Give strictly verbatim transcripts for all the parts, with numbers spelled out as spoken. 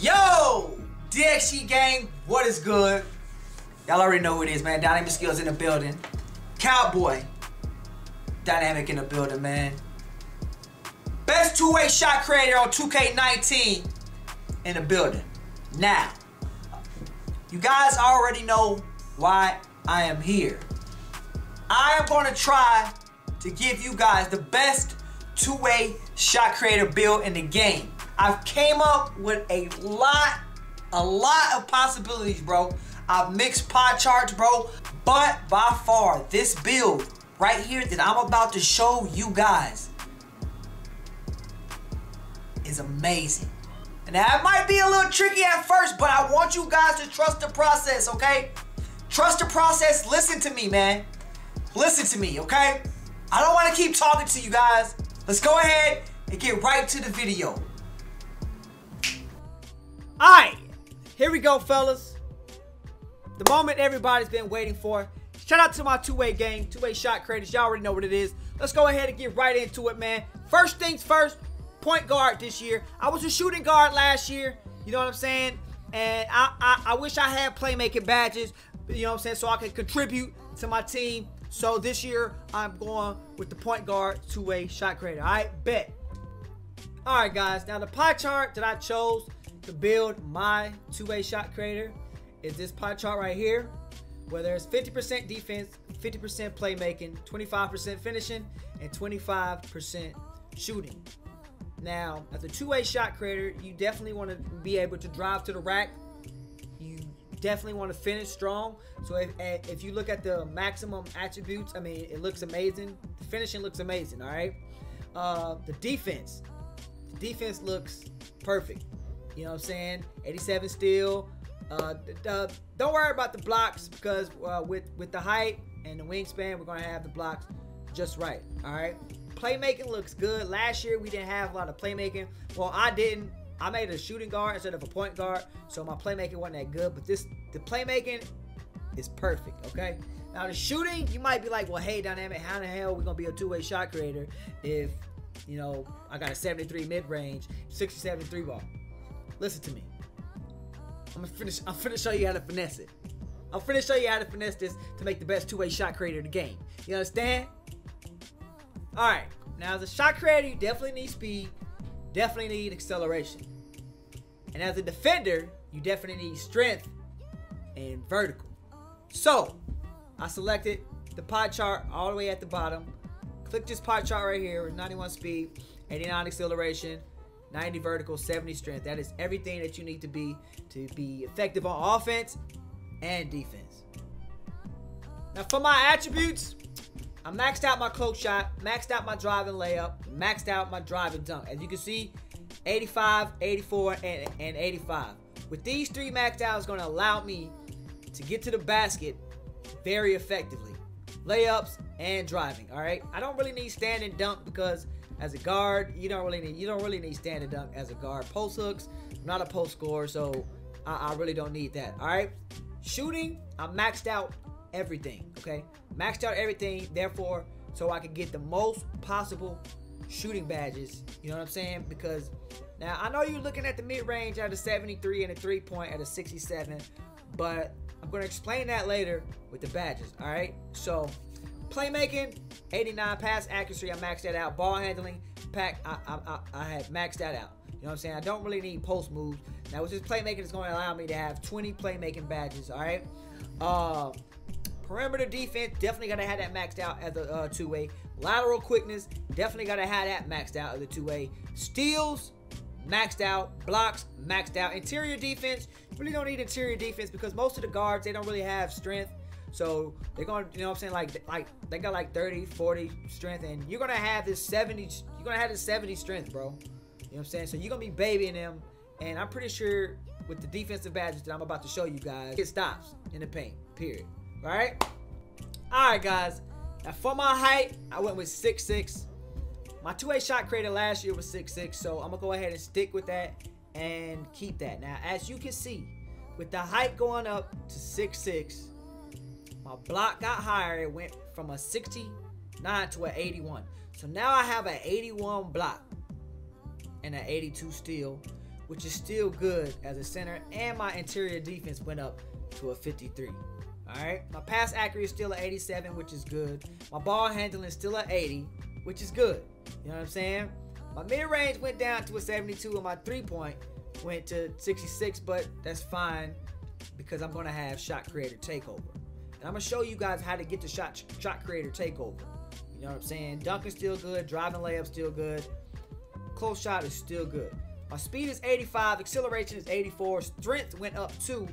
Yo, D X G gang, what is good? Y'all already know who it is, man. Dynamic Skills in the building. Cowboy. Dynamic in the building, man. Best two-way shot creator on two K nineteen in the building. Now, you guys already know why I am here. I am gonna try to give you guys the best two-way shot creator build in the game. I've came up with a lot, a lot of possibilities, bro. I've mixed pie charts, bro. But by far, this build right here that I'm about to show you guys is amazing. And that might be a little tricky at first, but I want you guys to trust the process, okay? Trust the process. Listen to me, man. Listen to me, okay? I don't want to keep talking to you guys. Let's go ahead and get right to the video. Alright, here we go, fellas. The moment everybody's been waiting for. Shout out to my two-way gang, two-way shot creators. Y'all already know what it is. Let's go ahead and get right into it, man. First things first, point guard this year. I was a shooting guard last year, you know what I'm saying? And I, I, I wish I had playmaking badges, you know what I'm saying, so I could contribute to my team. So this year, I'm going with the point guard, two-way shot creator. Alright, bet. Alright, guys. Now, the pie chart that I chose to build my two-way shot creator is this pie chart right here, where there's fifty percent defense, fifty percent playmaking, twenty-five percent finishing, and twenty-five percent shooting. Now, as a two-way shot creator, you definitely want to be able to drive to the rack. You definitely want to finish strong. So if, if you look at the maximum attributes, I mean, it looks amazing. The finishing looks amazing, all right? Uh, the defense, the defense looks perfect. You know what I'm saying? eighty-seven steal. Uh, uh, don't worry about the blocks because uh, with, with the height and the wingspan, we're going to have the blocks just right. All right. Playmaking looks good. Last year, we didn't have a lot of playmaking. Well, I didn't. I made a shooting guard instead of a point guard, so my playmaking wasn't that good. But this, the playmaking is perfect, okay? Now, the shooting, you might be like, well, hey, Dynamic, how the hell are we going to be a two-way shot creator if, you know, I got a seventy-three mid-range, sixty-seven three-ball? Listen to me. I'm gonna finish. I'm finna show you how to finesse it. I'm finna show you how to finesse this to make the best two-way shot creator in the game. You understand? All right. Now, as a shot creator, you definitely need speed. Definitely need acceleration. And as a defender, you definitely need strength and vertical. So, I selected the pie chart all the way at the bottom. Click this pie chart right here with ninety-one speed, eighty-nine acceleration, ninety vertical, seventy strength. That is everything that you need to be to be effective on offense and defense. Now for my attributes, I maxed out my cloak shot, maxed out my driving layup, maxed out my driving dunk. As you can see, eighty-five, eighty-four, and, and eighty-five. With these three maxed out, it's going to allow me to get to the basket very effectively. Layups and driving, all right? I don't really need standing dunk because as a guard, you don't really need you don't really need standing dunk as a guard. Post hooks, I'm not a post scorer, so I, I really don't need that. All right, shooting, I maxed out everything. Okay, maxed out everything. Therefore, so I can get the most possible shooting badges. You know what I'm saying? Because now I know you're looking at the mid range at a seventy-three and a three point at a sixty-seven, but I'm gonna explain that later with the badges. All right, so. Playmaking, eighty-nine. Pass accuracy, I maxed that out. Ball handling, pack, I, I, I, I had maxed that out. You know what I'm saying? I don't really need post moves. Now, with this playmaking, it's going to allow me to have twenty playmaking badges, all right? Uh, perimeter defense, definitely got to have that maxed out as a uh, two-way. Lateral quickness, definitely got to have that maxed out as a two-way. Steals, maxed out. Blocks, maxed out. Interior defense, really don't need interior defense because most of the guards, they don't really have strength. So they're going to, you know what I'm saying, like, like they got like thirty, forty strength, and you're going to have this seventy, you're going to have this seventy strength, bro. You know what I'm saying? So you're going to be babying them, and I'm pretty sure with the defensive badges that I'm about to show you guys, it stops in the paint, period. All right? All right, guys. Now, for my height, I went with six six. My two-way shot creator last year was six six, so I'm going to go ahead and stick with that and keep that. Now, as you can see, with the height going up to six six, my block got higher. It went from a sixty-nine to an eighty-one. So now I have an eighty-one block and an eighty-two steal which is still good as a center, and my interior defense went up to a fifty-three. Alright, my pass accuracy is still at eighty-seven, which is good. My ball handling is still at eighty, which is good. You know what I'm saying? My mid-range went down to a seventy-two, and my three-point went to sixty-six, but that's fine because I'm going to have shot creator takeover. And I'm going to show you guys how to get the shot, shot creator takeover. You know what I'm saying? Dunking's still good. Driving layup's still good. Close shot is still good. My speed is eighty-five. Acceleration is eighty-four. Strength went up to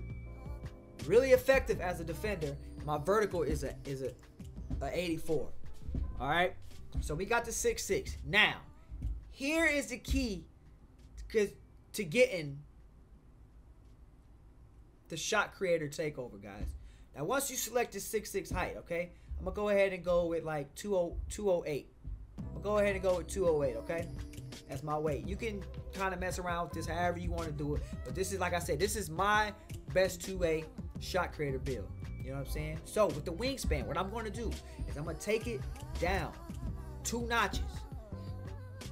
really effective as a defender. My vertical is a is a, a eighty-four. All right. So we got the six six. Now, here is the key to, to getting the shot creator takeover, guys. Now, once you select the six six height, okay, I'm gonna go ahead and go with like two oh eight. I'm gonna go ahead and go with two oh eight, okay? That's my weight. You can kind of mess around with this however you want to do it, but this is, like I said, this is my best two A shot creator build. You know what I'm saying? So with the wingspan, what I'm going to do is I'm going to take it down two notches.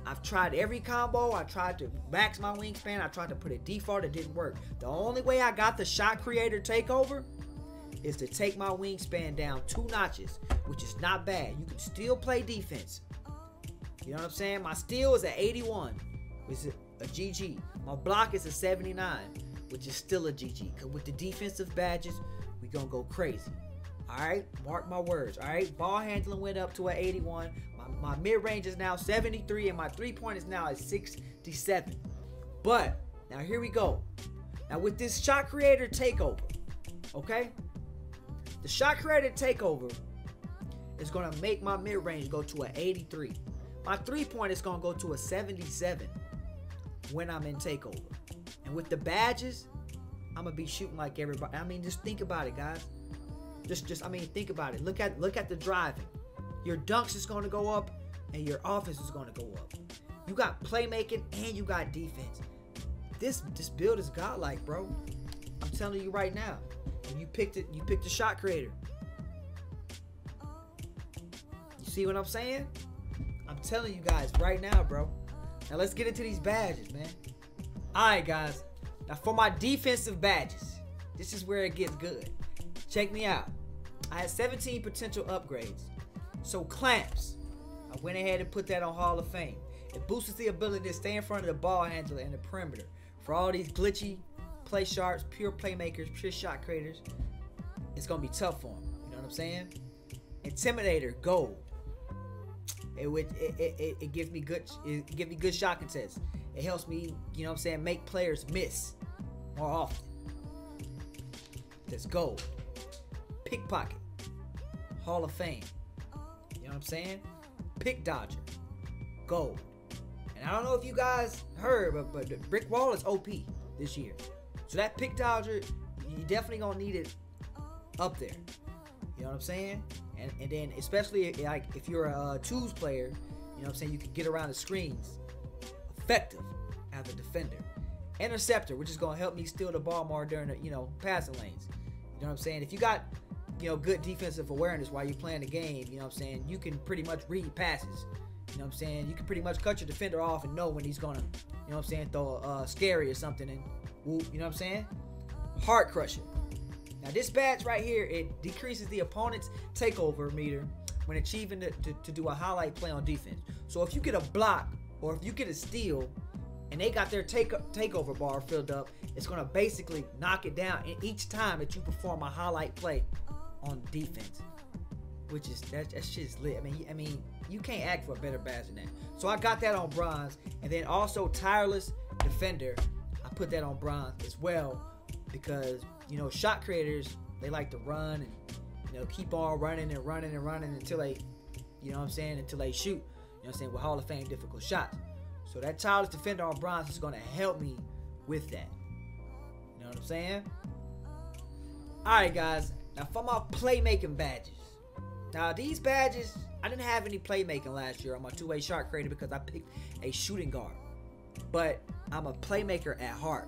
I've tried every combo. I tried to max my wingspan. I tried to put a default. It didn't work. The only way I got the shot creator takeover is to take my wingspan down two notches, which is not bad. You can still play defense. You know what I'm saying? My steal is at eighty-one, which is a G G. My block is a seventy-nine, which is still a G G. Because with the defensive badges, we're going to go crazy. All right? Mark my words. All right? Ball handling went up to an eighty-one. My, my mid-range is now seventy-three, and my three-point is now at sixty-seven. But, now here we go. Now with this shot creator takeover, okay? The shot creator takeover is going to make my mid-range go to an eighty-three. My three-point is going to go to a seventy-seven when I'm in takeover. And with the badges, I'm going to be shooting like everybody. I mean, just think about it, guys. Just, just I mean, think about it. Look at look at the driving. Your dunks is going to go up, and your offense is going to go up. You got playmaking, and you got defense. This, this build is godlike, bro. I'm telling you right now. And you picked it, you picked the shot creator. You see what I'm saying? I'm telling you guys right now, bro. Now let's get into these badges, man. Alright, guys. Now for my defensive badges, this is where it gets good. Check me out. I had seventeen potential upgrades. So clamps, I went ahead and put that on Hall of Fame. It boosts the ability to stay in front of the ball handler and the perimeter. For all these glitchy play sharps, pure playmakers, pure shot creators, it's going to be tough for them. You know what I'm saying? Intimidator, gold. It, it, it, it, it gives me good it gives me good shot contests. It helps me, you know what I'm saying, make players miss more often. That's gold. Pickpocket. Hall of Fame. You know what I'm saying? Pick dodger. Gold. And I don't know if you guys heard, but, but the brick wall is O P this year. So that pick dodger, you definitely gonna need it up there. You know what I'm saying? And, and then, especially if, like if you're a twos player, you know what I'm saying, you can get around the screens effective as a defender. Interceptor, which is going to help me steal the ball more during the, you know, passing lanes. You know what I'm saying? If you got, you know, good defensive awareness while you're playing the game, you know what I'm saying, you can pretty much read passes. You know what I'm saying? You can pretty much cut your defender off and know when he's going to, you know what I'm saying, throw a uh, scary or something and whoop, you know what I'm saying? Heart crusher. Now this badge right here, it decreases the opponent's takeover meter when achieving the, to, to do a highlight play on defense. So if you get a block or if you get a steal and they got their take, takeover bar filled up, it's going to basically knock it down and each time that you perform a highlight play on defense. Which is, that, that shit is lit. I mean, I mean, you can't act for a better badge than that. So I got that on bronze, and then also tireless defender, I put that on bronze as well because, you know, shot creators, they like to run and, you know, keep on running and running and running until they, you know what I'm saying, until they shoot, you know what I'm saying, with Hall of Fame difficult shots. So that tireless defender on bronze is going to help me with that. You know what I'm saying? Alright, guys. Now for my playmaking badges. Now these badges, I didn't have any playmaking last year on my two A shot creator because I picked a shooting guard. But I'm a playmaker at heart.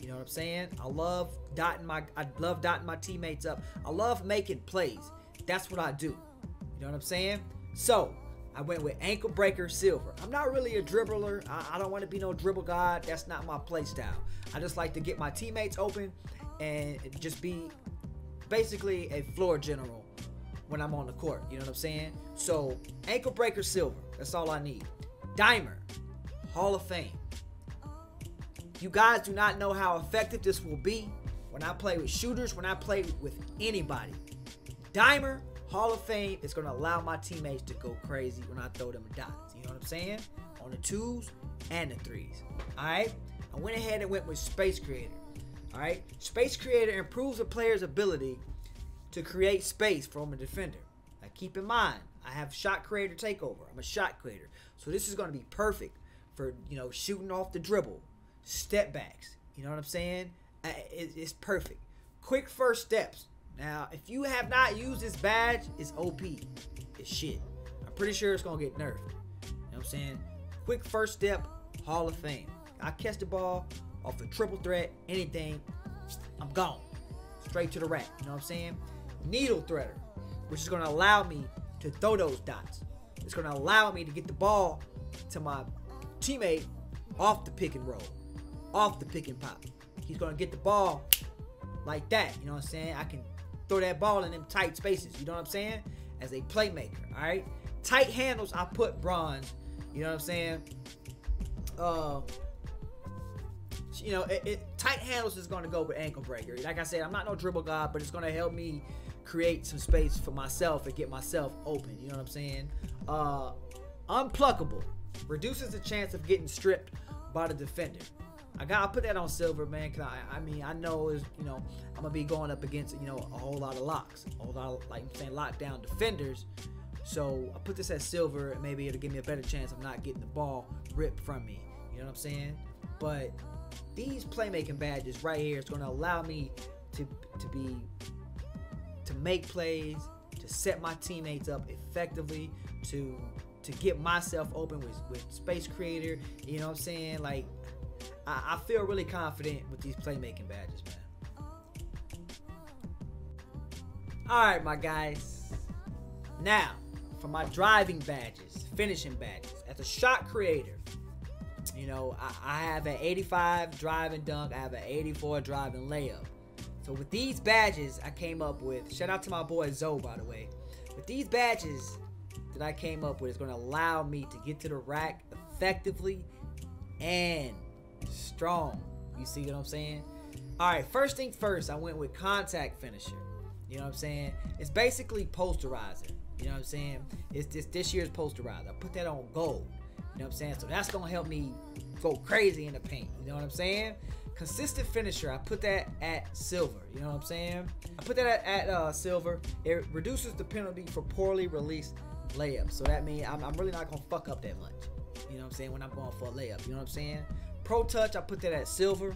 You know what I'm saying? I love dotting my I love dotting my teammates up. I love making plays. That's what I do. You know what I'm saying? So, I went with ankle breaker silver. I'm not really a dribbler. I, I don't want to be no dribble god. That's not my play style. I just like to get my teammates open and just be basically a floor general when I'm on the court. You know what I'm saying? So ankle breaker silver. That's all I need. Dimer, Hall of Fame. You guys do not know how effective this will be when I play with shooters, when I play with anybody. Dimer, Hall of Fame, is going to allow my teammates to go crazy when I throw them dots. You know what I'm saying? On the twos and the threes. All right? I went ahead and went with Space Creator. All right? Space Creator improves a player's ability to create space from a defender. Now, keep in mind, I have Shot Creator Takeover. I'm a shot creator. So this is going to be perfect for, you know, shooting off the dribble, step backs. You know what I'm saying? It's perfect. Quick first steps. Now, if you have not used this badge, it's O P. It's shit. I'm pretty sure it's going to get nerfed. You know what I'm saying? Quick first step, Hall of Fame. I catch the ball off a triple threat, anything, I'm gone. Straight to the rack. You know what I'm saying? Needle threader, which is going to allow me to throw those dots. It's going to allow me to get the ball to my teammate off the pick and roll, off the pick and pop. He's going to get the ball like that. You know what I'm saying? I can throw that ball in them tight spaces. You know what I'm saying? As a playmaker. All right? Tight handles, I put bronze. You know what I'm saying? Uh, you know, it, it, tight handles is going to go with ankle breaker. Like I said, I'm not no dribble god, but it's going to help me create some space for myself and get myself open. You know what I'm saying? Uh, unpluckable. Reduces the chance of getting stripped by the defender. I got I put that on silver, man, because I, I mean, I know, is you know, I'm going to be going up against, you know, a whole lot of locks, a whole lot of, like I'm saying, lockdown defenders. So I put this at silver, and maybe it'll give me a better chance of not getting the ball ripped from me. You know what I'm saying? But these playmaking badges right here is going to allow me to, to be, to make plays, to set my teammates up effectively, to, to get myself open with, with Space Creator. You know what I'm saying? Like, I feel really confident with these playmaking badges, man. Alright, my guys. Now, for my driving badges, finishing badges. As a shot creator, you know, I, I have an eighty-five drive and dunk. I have an eighty-four drive and layup. So with these badges I came up with, shout out to my boy Zoe, by the way. With these badges that I came up with, it's going to allow me to get to the rack effectively and strong. You see what I'm saying? All right, first thing first, I went with contact finisher. You know what I'm saying? It's basically posterizer. You know what I'm saying? It's this this year's posterizer. I put that on gold. You know what I'm saying? So that's gonna help me go crazy in the paint. You know what I'm saying? Consistent finisher, I put that at silver. You know what I'm saying? I put that at, at uh, silver. It reduces the penalty for poorly released layups. So that means I'm, I'm really not gonna fuck up that much. You know what I'm saying? When I'm going for a layup. You know what I'm saying? Pro Touch, I put that at silver.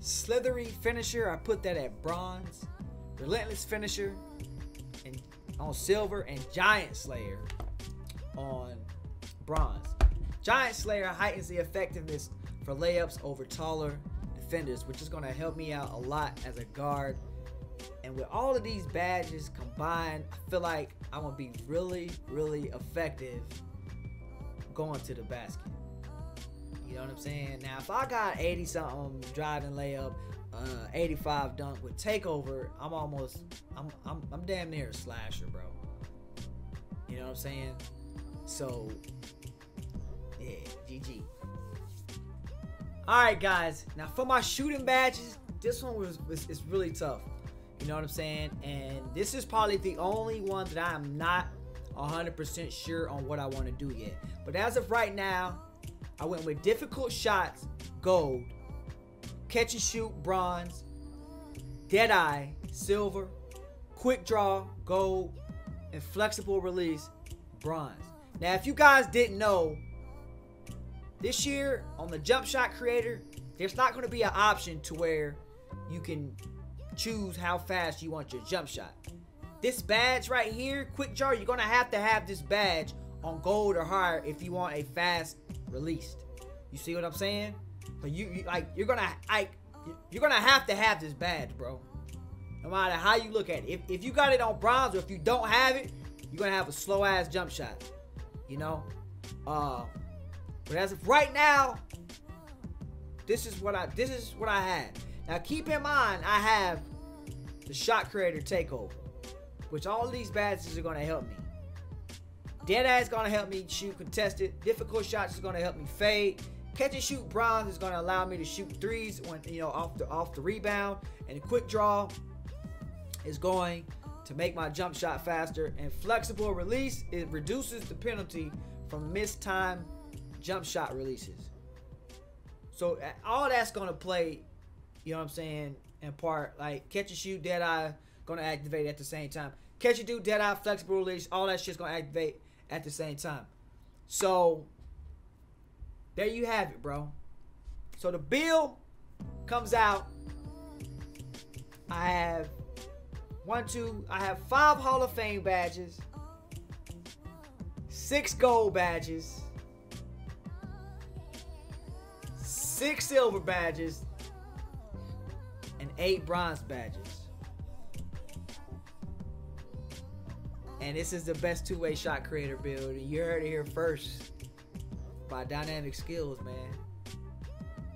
Slithery Finisher, I put that at bronze. Relentless Finisher and on silver. And Giant Slayer on bronze. Giant Slayer heightens the effectiveness for layups over taller defenders, which is going to help me out a lot as a guard. And with all of these badges combined, I feel like I'm going to be really, really effective going to the basket. You know what I'm saying? Now, if I got eighty something driving layup, uh, eighty-five dunk with takeover, I'm almost, I'm, I'm, I'm damn near a slasher, bro. You know what I'm saying? So, yeah, G G. All right, guys. Now, for my shooting badges, this one was, was is really tough. You know what I'm saying? And this is probably the only one that I'm not one hundred percent sure on what I want to do yet. But as of right now, I went with difficult shots, gold, catch and shoot, bronze, dead eye, silver, quick draw, gold, and flexible release, bronze. Now, if you guys didn't know, this year on the jump shot creator, there's not going to be an option to where you can choose how fast you want your jump shot. This badge right here, quick draw, you're going to have to have this badge on gold or higher if you want a fast released. You see what I'm saying? But you, you like you're gonna like you're gonna have to have this badge, bro. No matter how you look at it. If, if you got it on bronze or if you don't have it, you're gonna have a slow ass jump shot. you know. Uh, but as of right now, this is what I this is what I have. Now keep in mind, I have the Shot Creator Takeover, which all these badges are gonna help me. Deadass is gonna help me shoot contested. Difficult shots is gonna help me fade. Catch and shoot bronze is gonna allow me to shoot threes when, you know, off the off the rebound. And the quick draw is going to make my jump shot faster. And flexible release, it reduces the penalty from missed time jump shot releases. So all that's gonna play, you know what I'm saying, in part. Like catch and shoot, dead eye, gonna activate at the same time. Catch and do, dead eye, flexible release, all that shit's gonna activate at the same time. So there you have it, bro. So the bill comes out. I have one, two, I have five Hall of Fame badges, six gold badges, six silver badges, and eight bronze badges. And this is the best two-way shot creator build. You heard it here first by Dynamic Skills, man.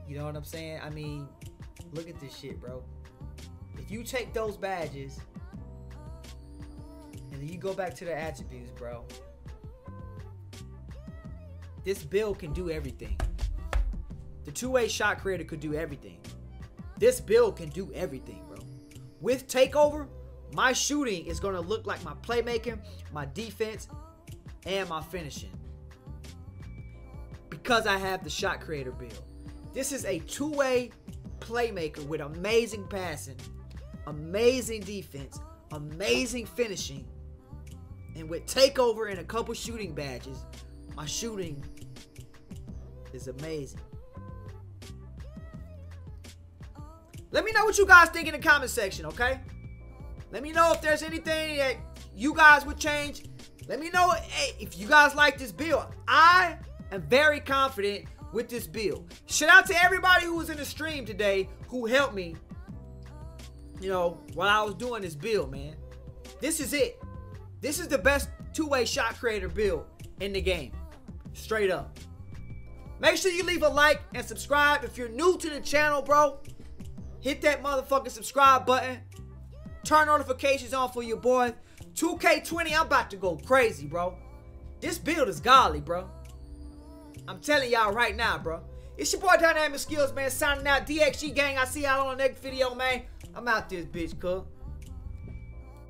You know what I'm saying? I mean, look at this shit, bro. If you take those badges and then you go back to the attributes, bro, this build can do everything. The two-way shot creator could do everything. This build can do everything, bro. With Takeover, my shooting is going to look like my playmaking, my defense, and my finishing, because I have the shot creator build. This is a two-way playmaker with amazing passing, amazing defense, amazing finishing. And with Takeover and a couple shooting badges, my shooting is amazing. Let me know what you guys think in the comment section, okay? Let me know if there's anything that you guys would change. Let me know if you guys like this build. I am very confident with this build. Shout out to everybody who was in the stream today who helped me, you know, while I was doing this build, man. This is it. This is the best two-way shot creator build in the game. Straight up. Make sure you leave a like and subscribe. If you're new to the channel, bro, hit that motherfucking subscribe button. Turn notifications on for your boy. two K twenty, I'm about to go crazy, bro. This build is godly, bro. I'm telling y'all right now, bro. It's your boy Dynamic Skills, man, signing out. D X G gang, I see y'all on the next video, man. I'm out this bitch, cuz.